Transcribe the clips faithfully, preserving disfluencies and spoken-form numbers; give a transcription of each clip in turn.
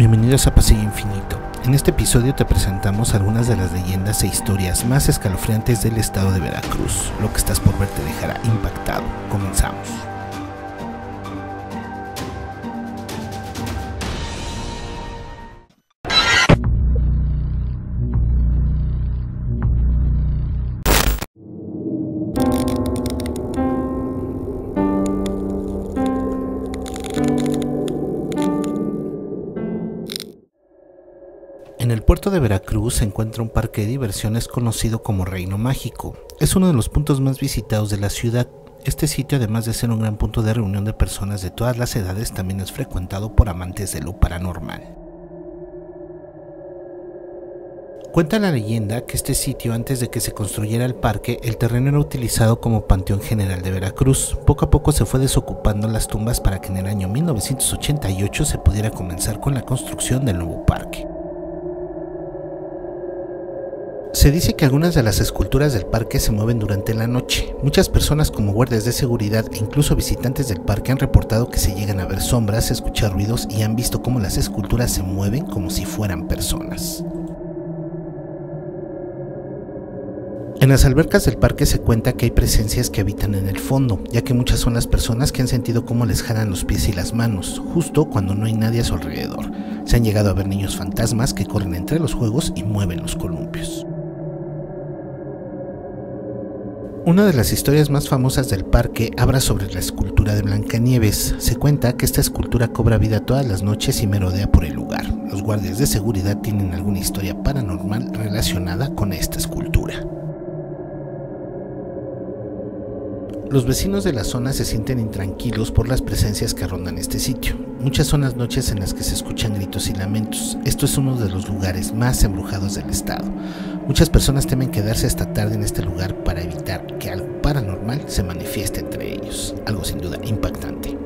Bienvenidos a Pasillo Infinito. En este episodio te presentamos algunas de las leyendas e historias más escalofriantes del estado de Veracruz. Lo que estás por ver te dejará impactado. Comenzamos. En el puerto de Veracruz se encuentra un parque de diversiones conocido como Reino Mágico. Es uno de los puntos más visitados de la ciudad. Este sitio, además de ser un gran punto de reunión de personas de todas las edades, también es frecuentado por amantes de lo paranormal. Cuenta la leyenda que este sitio, antes de que se construyera el parque, el terreno era utilizado como Panteón General de Veracruz. Poco a poco se fue desocupando las tumbas para que en el año mil novecientos ochenta y ocho se pudiera comenzar con la construcción del nuevo parque. Se dice que algunas de las esculturas del parque se mueven durante la noche. Muchas personas como guardias de seguridad e incluso visitantes del parque han reportado que se llegan a ver sombras, escuchar ruidos y han visto cómo las esculturas se mueven como si fueran personas. En las albercas del parque se cuenta que hay presencias que habitan en el fondo, ya que muchas son las personas que han sentido cómo les jalan los pies y las manos, justo cuando no hay nadie a su alrededor. Se han llegado a ver niños fantasmas que corren entre los juegos y mueven los columpios. Una de las historias más famosas del parque habla sobre la escultura de Blancanieves. Se cuenta que esta escultura cobra vida todas las noches y merodea por el lugar. Los guardias de seguridad tienen alguna historia paranormal relacionada con esta escultura. Los vecinos de la zona se sienten intranquilos por las presencias que rondan este sitio. Muchas son las noches en las que se escuchan gritos y lamentos. Esto es uno de los lugares más embrujados del estado. Muchas personas temen quedarse hasta tarde en este lugar para evitar que algo paranormal se manifieste entre ellos. Algo sin duda impactante.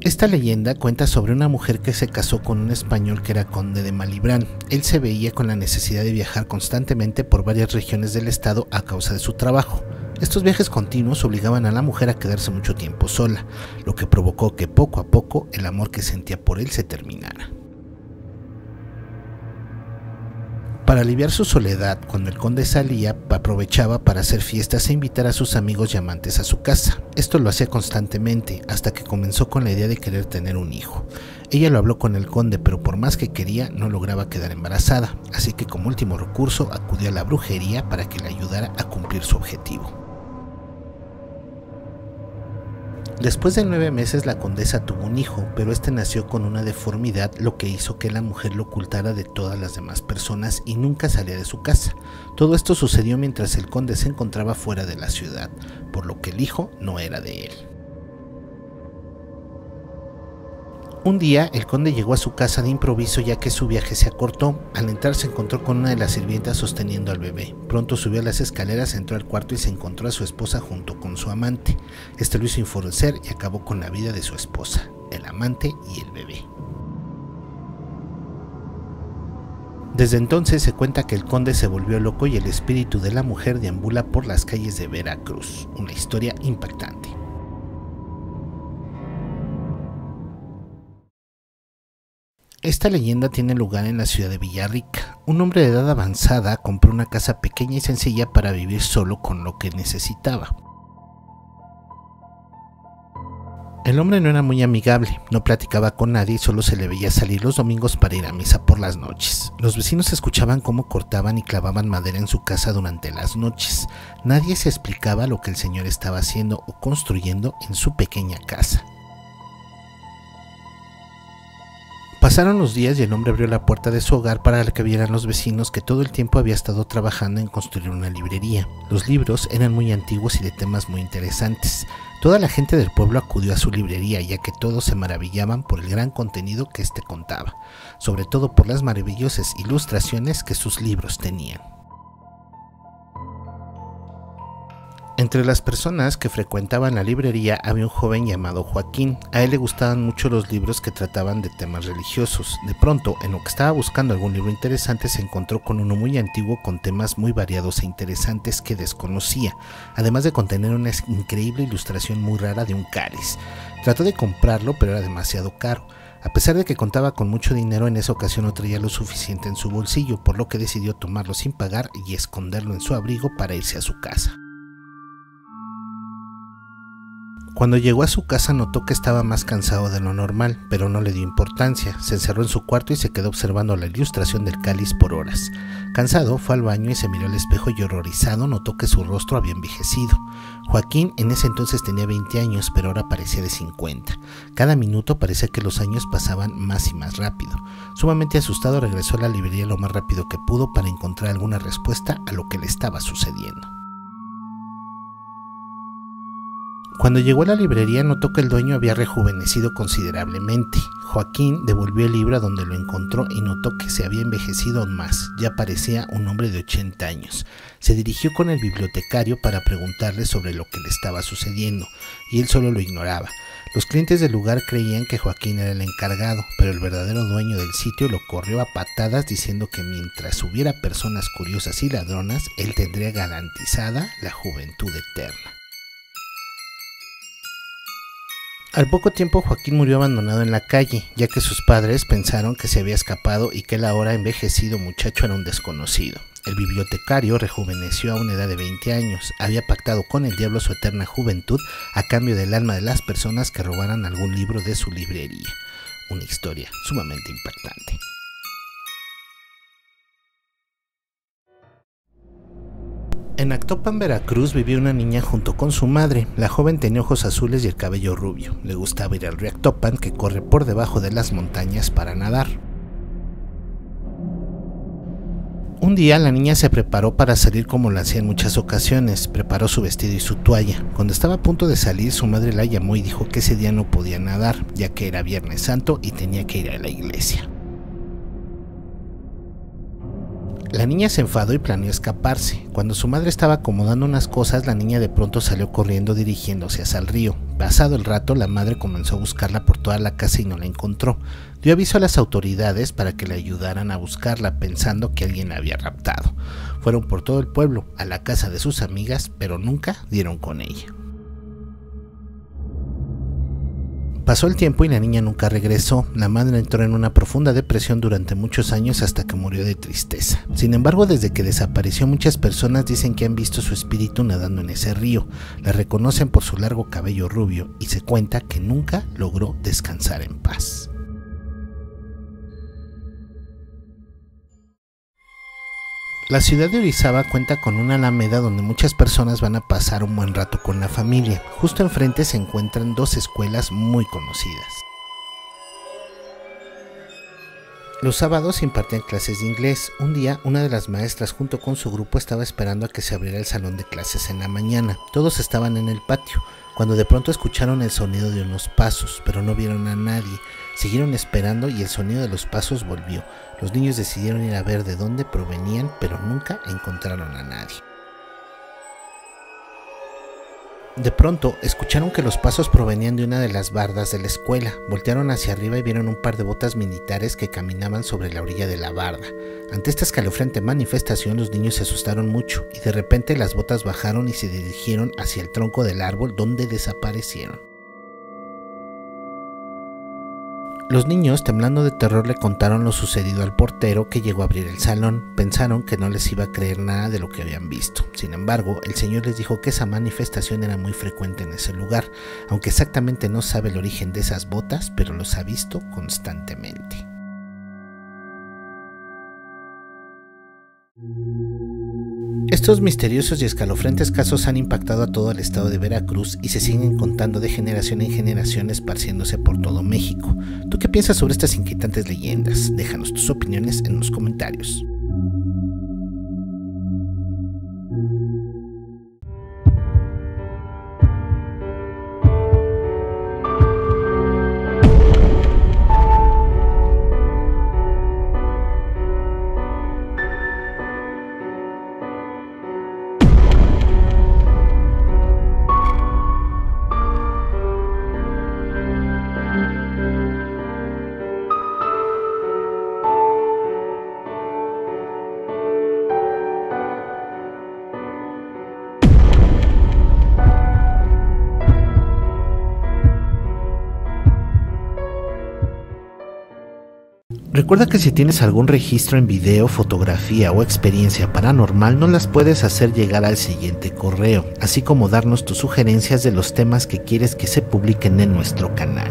Esta leyenda cuenta sobre una mujer que se casó con un español que era conde de Malibrán. Él se veía con la necesidad de viajar constantemente por varias regiones del estado a causa de su trabajo. Estos viajes continuos obligaban a la mujer a quedarse mucho tiempo sola, lo que provocó que poco a poco el amor que sentía por él se terminara. Para aliviar su soledad, cuando el conde salía, aprovechaba para hacer fiestas e invitar a sus amigos y amantes a su casa. Esto lo hacía constantemente, hasta que comenzó con la idea de querer tener un hijo. Ella lo habló con el conde, pero por más que quería, no lograba quedar embarazada, así que como último recurso acudió a la brujería para que le ayudara a cumplir su objetivo. Después de nueve meses la condesa tuvo un hijo, pero este nació con una deformidad, lo que hizo que la mujer lo ocultara de todas las demás personas y nunca salía de su casa. Todo esto sucedió mientras el conde se encontraba fuera de la ciudad, por lo que el hijo no era de él. Un día el conde llegó a su casa de improviso ya que su viaje se acortó. Al entrar se encontró con una de las sirvientas sosteniendo al bebé. Pronto subió a las escaleras, entró al cuarto y se encontró a su esposa junto con su amante. Este lo hizo enfurecer y acabó con la vida de su esposa, el amante y el bebé. Desde entonces se cuenta que el conde se volvió loco y el espíritu de la mujer deambula por las calles de Veracruz. Una historia impactante. Esta leyenda tiene lugar en la ciudad de Villarrica. Un hombre de edad avanzada compró una casa pequeña y sencilla para vivir solo con lo que necesitaba. El hombre no era muy amigable, no platicaba con nadie y solo se le veía salir los domingos para ir a misa por las noches. Los vecinos escuchaban cómo cortaban y clavaban madera en su casa durante las noches. Nadie se explicaba lo que el señor estaba haciendo o construyendo en su pequeña casa. Pasaron los días y el hombre abrió la puerta de su hogar para que vieran los vecinos que todo el tiempo había estado trabajando en construir una librería. Los libros eran muy antiguos y de temas muy interesantes. Toda la gente del pueblo acudió a su librería ya que todos se maravillaban por el gran contenido que éste contaba, sobre todo por las maravillosas ilustraciones que sus libros tenían. Entre las personas que frecuentaban la librería había un joven llamado Joaquín. A él le gustaban mucho los libros que trataban de temas religiosos. De pronto, en lo que estaba buscando algún libro interesante, se encontró con uno muy antiguo con temas muy variados e interesantes que desconocía, además de contener una increíble ilustración muy rara de un cáliz. Trató de comprarlo, pero era demasiado caro. A pesar de que contaba con mucho dinero, en esa ocasión no traía lo suficiente en su bolsillo, por lo que decidió tomarlo sin pagar y esconderlo en su abrigo para irse a su casa. Cuando llegó a su casa notó que estaba más cansado de lo normal, pero no le dio importancia. Se encerró en su cuarto y se quedó observando la ilustración del cáliz por horas. Cansado, fue al baño y se miró al espejo y horrorizado notó que su rostro había envejecido. Joaquín en ese entonces tenía veinte años, pero ahora parecía de cincuenta. Cada minuto parecía que los años pasaban más y más rápido. Sumamente asustado, regresó a la librería lo más rápido que pudo para encontrar alguna respuesta a lo que le estaba sucediendo. Cuando llegó a la librería notó que el dueño había rejuvenecido considerablemente. Joaquín devolvió el libro a donde lo encontró y notó que se había envejecido aún más, ya parecía un hombre de ochenta años. Se dirigió con el bibliotecario para preguntarle sobre lo que le estaba sucediendo, y él solo lo ignoraba. Los clientes del lugar creían que Joaquín era el encargado, pero el verdadero dueño del sitio lo corrió a patadas diciendo que mientras hubiera personas curiosas y ladronas, él tendría garantizada la juventud eterna. Al poco tiempo Joaquín murió abandonado en la calle, ya que sus padres pensaron que se había escapado y que el ahora envejecido muchacho era un desconocido. El bibliotecario rejuveneció a una edad de veinte años, había pactado con el diablo su eterna juventud a cambio del alma de las personas que robaran algún libro de su librería. Una historia sumamente impactante. En Actopan, Veracruz, vivía una niña junto con su madre. La joven tenía ojos azules y el cabello rubio. Le gustaba ir al río Actopan, que corre por debajo de las montañas, para nadar. Un día la niña se preparó para salir como lo hacía en muchas ocasiones. Preparó su vestido y su toalla. Cuando estaba a punto de salir, su madre la llamó y dijo que ese día no podía nadar, ya que era Viernes Santo y tenía que ir a la iglesia. La niña se enfadó y planeó escaparse. Cuando su madre estaba acomodando unas cosas, la niña de pronto salió corriendo dirigiéndose hacia el río. Pasado el rato, la madre comenzó a buscarla por toda la casa y no la encontró. Dio aviso a las autoridades para que le ayudaran a buscarla, pensando que alguien la había raptado. Fueron por todo el pueblo, a la casa de sus amigas, pero nunca dieron con ella. Pasó el tiempo y la niña nunca regresó. La madre entró en una profunda depresión durante muchos años hasta que murió de tristeza. Sin embargo, desde que desapareció, muchas personas dicen que han visto su espíritu nadando en ese río. La reconocen por su largo cabello rubio y se cuenta que nunca logró descansar en paz. La ciudad de Orizaba cuenta con una alameda donde muchas personas van a pasar un buen rato con la familia. Justo enfrente se encuentran dos escuelas muy conocidas. Los sábados impartían clases de inglés. Un día, una de las maestras junto con su grupo estaba esperando a que se abriera el salón de clases en la mañana. Todos estaban en el patio, cuando de pronto escucharon el sonido de unos pasos, pero no vieron a nadie. Siguieron esperando y el sonido de los pasos volvió. Los niños decidieron ir a ver de dónde provenían, pero nunca encontraron a nadie. De pronto, escucharon que los pasos provenían de una de las bardas de la escuela. Voltearon hacia arriba y vieron un par de botas militares que caminaban sobre la orilla de la barda. Ante esta escalofriante manifestación, los niños se asustaron mucho y de repente las botas bajaron y se dirigieron hacia el tronco del árbol, donde desaparecieron. Los niños, temblando de terror, le contaron lo sucedido al portero que llegó a abrir el salón. Pensaron que no les iba a creer nada de lo que habían visto. Sin embargo, el señor les dijo que esa manifestación era muy frecuente en ese lugar, aunque exactamente no sabe el origen de esas botas, pero los ha visto constantemente. Estos misteriosos y escalofriantes casos han impactado a todo el estado de Veracruz y se siguen contando de generación en generación, esparciéndose por todo México. ¿Tú qué piensas sobre estas inquietantes leyendas? Déjanos tus opiniones en los comentarios. Recuerda que si tienes algún registro en video, fotografía o experiencia paranormal, nos las puedes hacer llegar al siguiente correo, así como darnos tus sugerencias de los temas que quieres que se publiquen en nuestro canal.